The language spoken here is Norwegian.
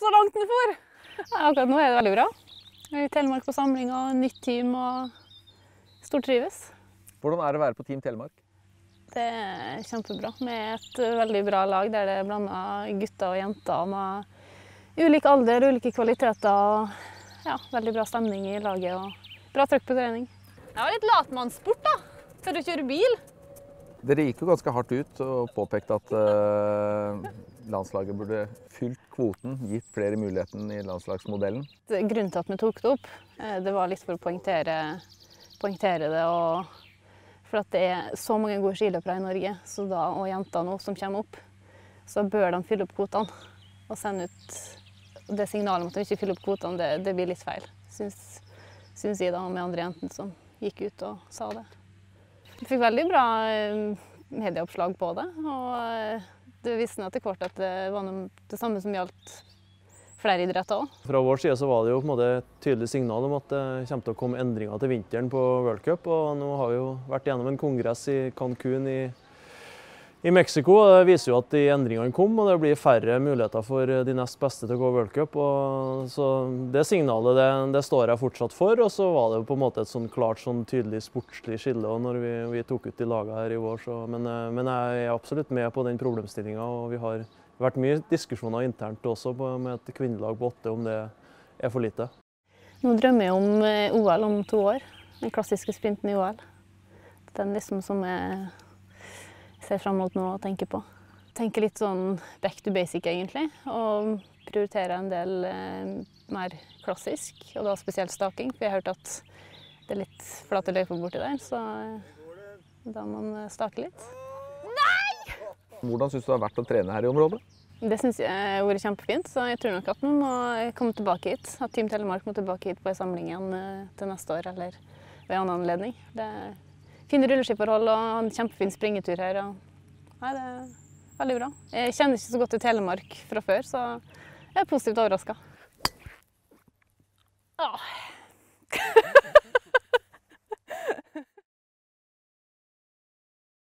så langt den får. Ja, akkurat nå er det veldig bra. Vi er i Telemark på samling og nytt team og stort trives. Hvordan er det å være på Team Telemark? Det er kjempebra, med et veldig bra lag der det er blandet gutter og jenter med ulik alder, ulike kvaliteter og ja, veldig bra stemning i laget og bra trøkk på trening. Det var litt latmannssport da, for å kjøre bil. Dere gikk jo ganske hardt ut og påpekte at landslaget burde fylt kvoten, gitt flere muligheten i landslagsmodellen. Grunnen til at vi tok det opp, det var litt for å poengtere det, for at det er så mange gode skiløpere i Norge, så da, og jenter nå som kommer opp, så bør de fylle opp kvotene. Og sende ut det signalet om at de ikke fyller opp kvotene, det blir litt feil, synes jeg da, med andre jentene som gikk ut og sa det. Vi fikk veldig bra medieoppslag på det, og det visste etter hvert at det var det samme som gjaldt flere idretter også. Fra vår side så var det jo på en måte et tydelig signal om at det kommer til å komme endringer til vinteren på World Cup, og nå har vi jo vært gjennom en kongress i Cancun i Mexico, og det viser jo at de endringene kom, og det blir færre muligheter for de nest beste til å gå World Cup, og så det signalet, det står jeg fortsatt for, og så var det jo på en måte et sånn klart, sånn tydelig sportslig skille når vi tok ut de lagene her i år, så, men jeg er absolutt med på den problemstillingen, og vi har vært mye diskusjoner internt også med et kvinnelag på 8 om det er for lite. Nå drømmer jeg om OL om 2 år, den klassiske sprinten i OL, den liksom som er ser frem mot noe å tenke på. Tenke litt sånn back to basic egentlig, og prioritere en del mer klassisk, og da spesielt staking, for jeg har hørt at det er litt flate løyper borti der, så da må man stake litt. Nei! Hvordan synes du det har vært å trene her i området? Det synes jeg har vært kjempefint, så jeg tror nok at man må komme tilbake hit, at Team Telemark må tilbake hit på en samling igjen til neste år, eller ved en annen anledning. Fine rulleskiparhold og en kjempefin springetur her. Nei, det er veldig bra. Jeg kjenner ikke så godt til Telemark fra før, så jeg er positivt overrasket.